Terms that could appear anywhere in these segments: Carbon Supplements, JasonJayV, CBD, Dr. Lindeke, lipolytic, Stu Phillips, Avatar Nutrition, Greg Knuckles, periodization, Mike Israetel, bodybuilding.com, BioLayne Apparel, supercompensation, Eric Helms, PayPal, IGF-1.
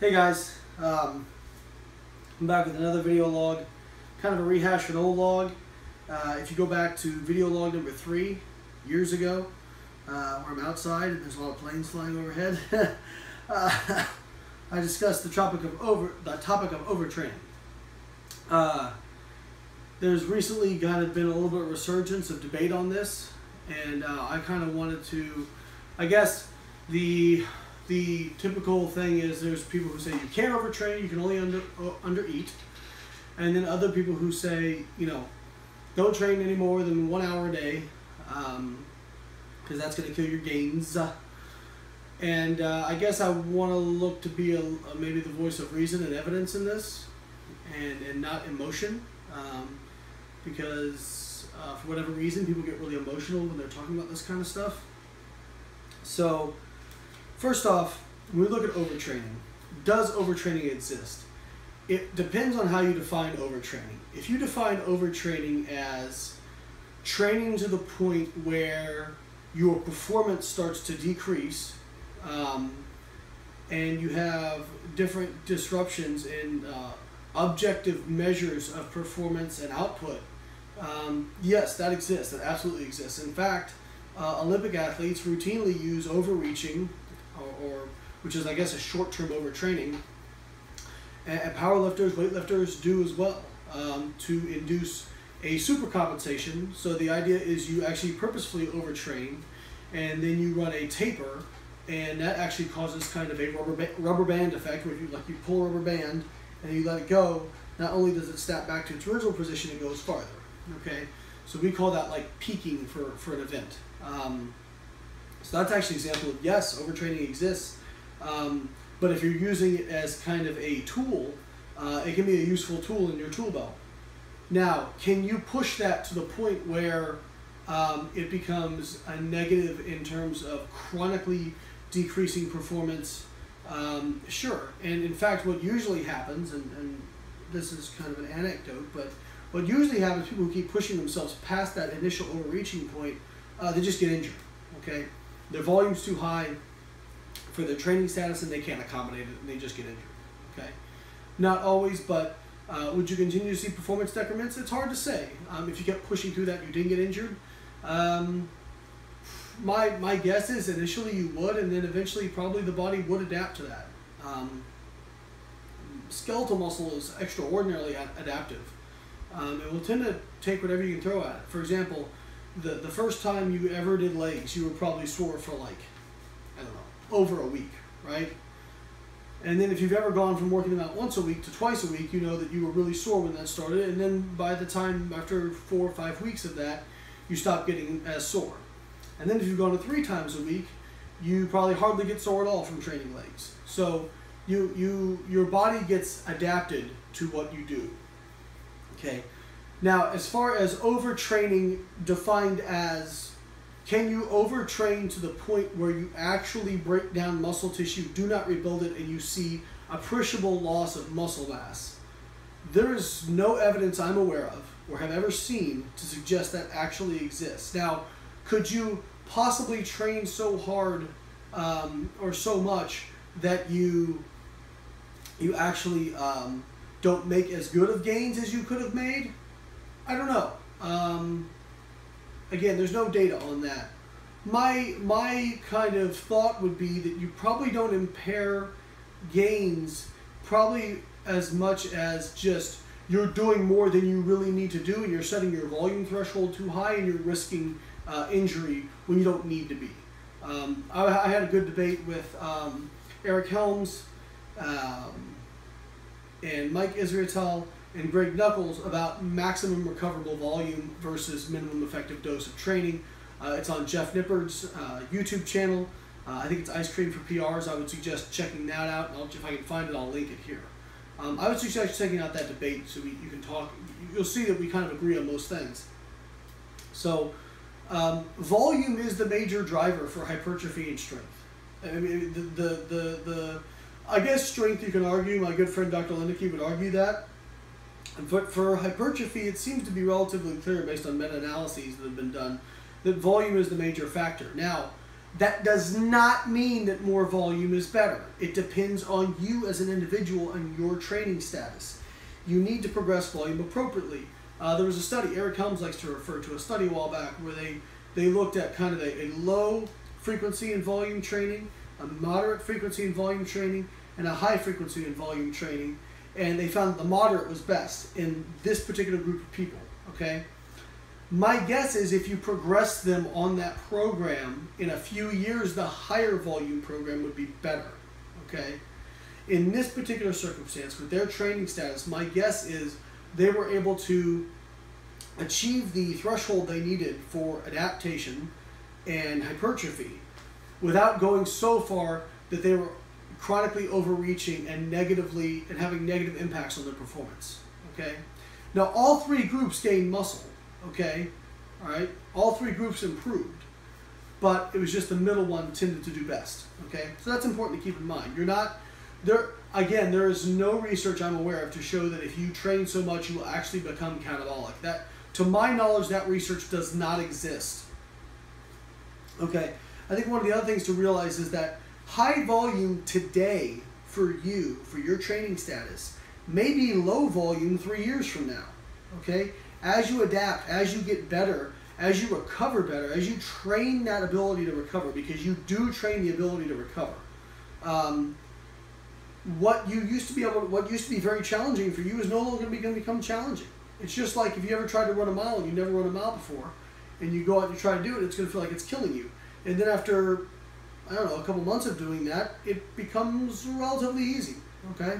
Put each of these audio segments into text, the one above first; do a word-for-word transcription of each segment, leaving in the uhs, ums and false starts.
Hey guys, um, I'm back with another video log, kind of a rehash of an old log. Uh, if you go back to video log number three years ago, uh, where I'm outside and there's a lot of planes flying overhead, uh, I discussed the topic of over the topic of overtraining. Uh, there's recently kind of been a little bit of resurgence of debate on this, and uh, I kind of wanted to, I guess the The typical thing is there's people who say you can't overtrain, you can only under undereat, and then other people who say, you know, don't train any more than one hour a day because um, that's going to kill your gains. And uh, I guess I want to look to be a, a, maybe the voice of reason and evidence in this, and, and not emotion, um, because uh, for whatever reason people get really emotional when they're talking about this kind of stuff. So first off, when we look at overtraining, does overtraining exist? It depends on how you define overtraining. If you define overtraining as training to the point where your performance starts to decrease, um, and you have different disruptions in uh, objective measures of performance and output, um, yes, that exists. That absolutely exists. In fact, uh, Olympic athletes routinely use overreaching, Or, or which is, I guess, a short-term overtraining, and, and powerlifters, weightlifters do as well, um, to induce a supercompensation. So the idea is you actually purposefully overtrain, and then you run a taper, and that actually causes kind of a rubber ba rubber band effect, where you like you pull a rubber band and you let it go. Not only does it snap back to its original position, it goes farther. Okay, so we call that like peaking for for an event. Um, So that's actually an example of, yes, overtraining exists, um, but if you're using it as kind of a tool, uh, it can be a useful tool in your tool belt. Now, can you push that to the point where um, it becomes a negative in terms of chronically decreasing performance? Um, sure, and in fact, what usually happens, and, and this is kind of an anecdote, but what usually happens, people who keep pushing themselves past that initial overreaching point, uh, they just get injured, okay? Their volume's too high for their training status and they can't accommodate it and they just get injured, okay? Not always, but uh, would you continue to see performance decrements? It's hard to say. Um, if you kept pushing through that, you didn't get injured. Um, my, my guess is initially you would, and then eventually probably the body would adapt to that. Um, skeletal muscle is extraordinarily adaptive. Um, it will tend to take whatever you can throw at it. For example, The, the first time you ever did legs, you were probably sore for like, I don't know, over a week, right? And then if you've ever gone from working them out once a week to twice a week, you know that you were really sore when that started. And then by the time after four or five weeks of that, you stop getting as sore. And then if you've gone to three times a week, you probably hardly get sore at all from training legs. So you, you, your body gets adapted to what you do, okay? Now, as far as overtraining defined as, can you overtrain to the point where you actually break down muscle tissue, do not rebuild it, and you see appreciable loss of muscle mass? There is no evidence I'm aware of or have ever seen to suggest that actually exists. Now, could you possibly train so hard um, or so much that you, you actually um, don't make as good of gains as you could have made? I don't know. Um, again, there's no data on that. My, my kind of thought would be that you probably don't impair gains probably as much as just you're doing more than you really need to do and you're setting your volume threshold too high and you're risking uh, injury when you don't need to be. Um, I, I had a good debate with um, Eric Helms um, and Mike Israetel and Greg Knuckles about maximum recoverable volume versus minimum effective dose of training. Uh, it's on Jeff Nippard's uh, YouTube channel. Uh, I think it's Ice Cream for P Rs. I would suggest checking that out. And I'll, if I can find it, I'll link it here. Um, I would suggest checking out that debate so we, you can talk. You'll see that we kind of agree on most things. So um, volume is the major driver for hypertrophy and strength. I mean, the, the, the, the, I guess strength you can argue. My good friend Doctor Lindeke would argue that. But for hypertrophy, it seems to be relatively clear based on meta-analyses that have been done that volume is the major factor. Now, That does not mean that more volume is better. It depends on you as an individual and your training status. You need to progress volume appropriately. Uh, there was a study, Eric Helms likes to refer to a study a while back, where they, they looked at kind of a, a low frequency and volume training, a moderate frequency and volume training, and a high frequency and volume training, and they found that the moderate was best in this particular group of people, okay? My guess is if you progress them on that program, in a few years, the higher volume program would be better, okay? In this particular circumstance, with their training status, my guess is they were able to achieve the threshold they needed for adaptation and hypertrophy without going so far that they were chronically overreaching and negatively and having negative impacts on their performance. Okay, now all three groups gained muscle. Okay, all right, all three groups improved, but it was just the middle one tended to do best. Okay, so that's important to keep in mind. You're not there. Again, there is no research I'm aware of to show that if you train so much, you will actually become catabolic. That, to my knowledge, that research does not exist. Okay, I think one of the other things to realize is that high volume today for you, for your training status, may be low volume three years from now, okay? As you adapt, as you get better, as you recover better, as you train that ability to recover, because you do train the ability to recover. Um, what you used to be able to, what used to be very challenging for you is no longer going to become challenging. It's just like if you ever tried to run a mile and you never run a mile before, and you go out and you try to do it, it's going to feel like it's killing you. And then after, I don't know, a couple months of doing that, it becomes relatively easy, okay?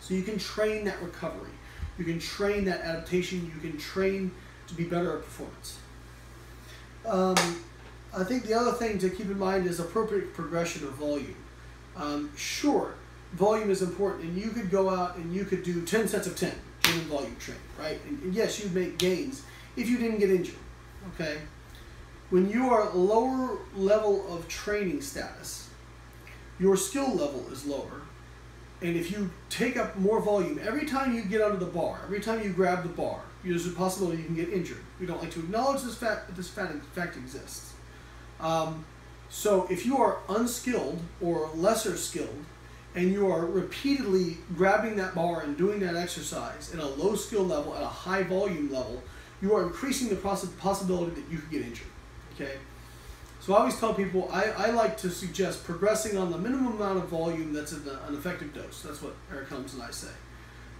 So you can train that recovery. You can train that adaptation. You can train to be better at performance. Um, I think the other thing to keep in mind is appropriate progression of volume. Um, sure, volume is important, and you could go out and you could do ten sets of ten during volume training, right? And, and yes, you'd make gains if you didn't get injured, okay? When you are at lower level of training status, your skill level is lower. And if you take up more volume, every time you get under the bar, every time you grab the bar, there's a possibility you can get injured. We don't like to acknowledge this fact, but this fact exists. Um, so if you are unskilled or lesser skilled, and you are repeatedly grabbing that bar and doing that exercise at a low skill level, at a high volume level, you are increasing the possibility that you could get injured. Okay, so I always tell people, I, I like to suggest progressing on the minimum amount of volume that's in the, an effective dose. That's what Eric Helms and I say.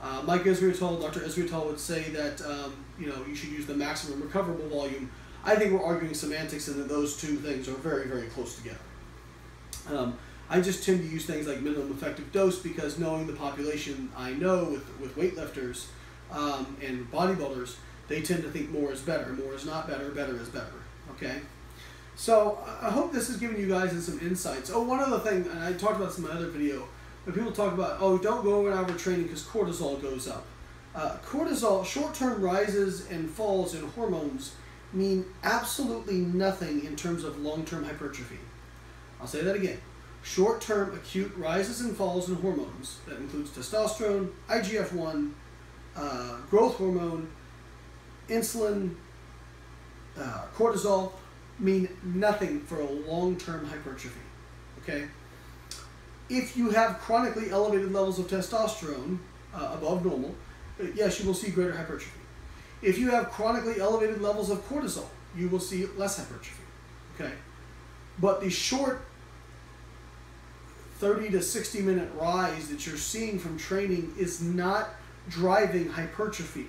Uh, Mike Israetel, Doctor Israetel would say that um, you know, you should use the maximum recoverable volume. I think we're arguing semantics, and that those two things are very, very close together. Um, I just tend to use things like minimum effective dose because, knowing the population I know with, with weightlifters um, and bodybuilders, they tend to think more is better. More is not better. Better is better. Okay, so I hope this has given you guys some insights. Oh, one other thing, and I talked about this in my other video, when people talk about, oh, don't go over an hour training because cortisol goes up. Uh, cortisol, short-term rises and falls in hormones, mean absolutely nothing in terms of long-term hypertrophy. I'll say that again. Short-term acute rises and falls in hormones, that includes testosterone, I G F one, uh, growth hormone, insulin, Uh, cortisol, mean nothing for a long-term hypertrophy, okay? If you have chronically elevated levels of testosterone uh, above normal, yes, you will see greater hypertrophy. If you have chronically elevated levels of cortisol, you will see less hypertrophy, okay? But the short thirty to sixty minute rise that you're seeing from training is not driving hypertrophy.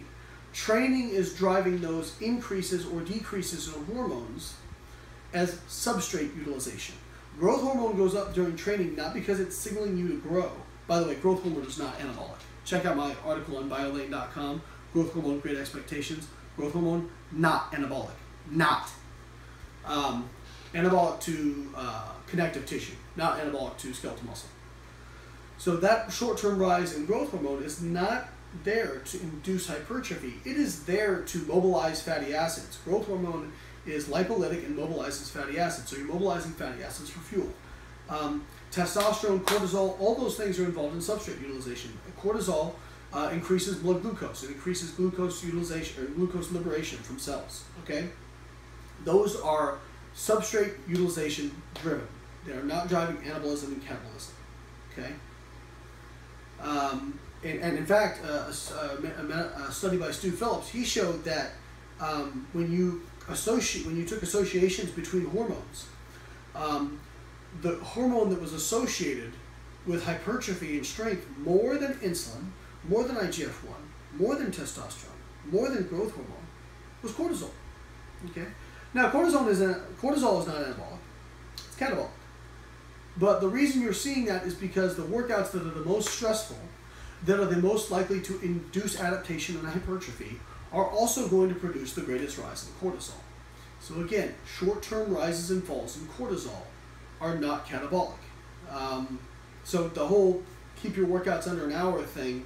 Training is driving those increases or decreases in hormones as substrate utilization. Growth hormone goes up during training not because it's signaling you to grow. By the way, growth hormone is not anabolic. Check out my article on bio lane dot com, Growth Hormone, Great Expectations. Growth hormone, not anabolic. Not. Um, anabolic to uh, connective tissue, not anabolic to skeletal muscle. So that short-term rise in growth hormone is not there to induce hypertrophy. It is there to mobilize fatty acids. Growth hormone is lipolytic and mobilizes fatty acids, so you're mobilizing fatty acids for fuel. Um, testosterone, cortisol, all those things are involved in substrate utilization. Cortisol uh, increases blood glucose. It increases glucose utilization or glucose liberation from cells. Okay, those are substrate utilization driven. They are not driving anabolism and catabolism. Okay. Um, and, and in fact, uh, a, a, a study by Stu Phillips, he showed that um, when you associate, when you took associations between hormones, um, the hormone that was associated with hypertrophy and strength more than insulin, more than I G F one, more than testosterone, more than growth hormone, was cortisol. Okay. Now cortisol is an, cortisol is not anabolic; it's catabolic. But the reason you're seeing that is because the workouts that are the most stressful, that are the most likely to induce adaptation and hypertrophy, are also going to produce the greatest rise in cortisol. So again, short-term rises and falls in cortisol are not catabolic. Um, so the whole keep your workouts under an hour thing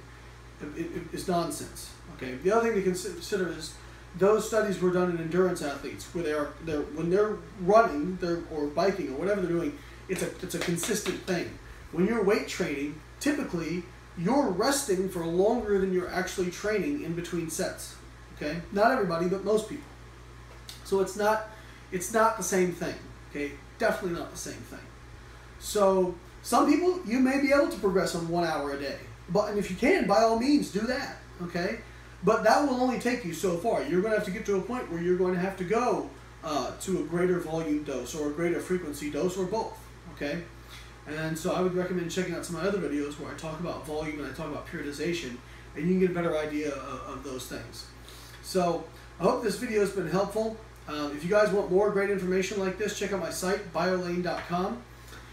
it, it, is nonsense. Okay. The other thing to consider is those studies were done in endurance athletes where they are they're, when they're running they're, or biking or whatever they're doing. It's a, it's a consistent thing. When you're weight training, typically you're resting for longer than you're actually training in between sets. Okay? Not everybody, but most people. So it's not, it's not the same thing. Okay? Definitely not the same thing. So some people, you may be able to progress on one hour a day. But, and if you can, by all means, do that. Okay? But that will only take you so far. You're going to have to get to a point where you're going to have to go uh, to a greater volume dose or a greater frequency dose or both. Okay, and so I would recommend checking out some of my other videos where I talk about volume and I talk about periodization, and you can get a better idea of, of those things. So I hope this video has been helpful. Um, if you guys want more great information like this, check out my site, bio layne dot com.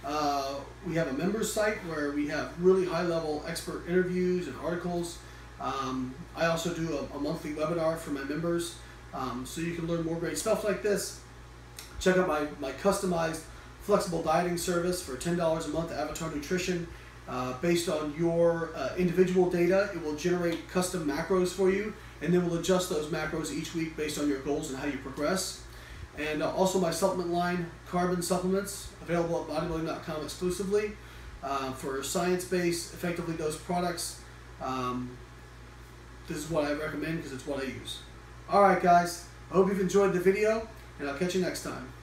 Uh, we have a members site where we have really high-level expert interviews and articles. Um, I also do a, a monthly webinar for my members, um, so you can learn more great stuff like this. Check out my, my customized flexible dieting service for ten dollars a month, Avatar Nutrition. Uh, based on your uh, individual data, it will generate custom macros for you, and then we'll adjust those macros each week based on your goals and how you progress. And uh, also my supplement line, Carbon Supplements, available at bodybuilding dot com exclusively uh, for science-based, effectively dosed products. Um, this is what I recommend because it's what I use. All right, guys, I hope you've enjoyed the video, and I'll catch you next time.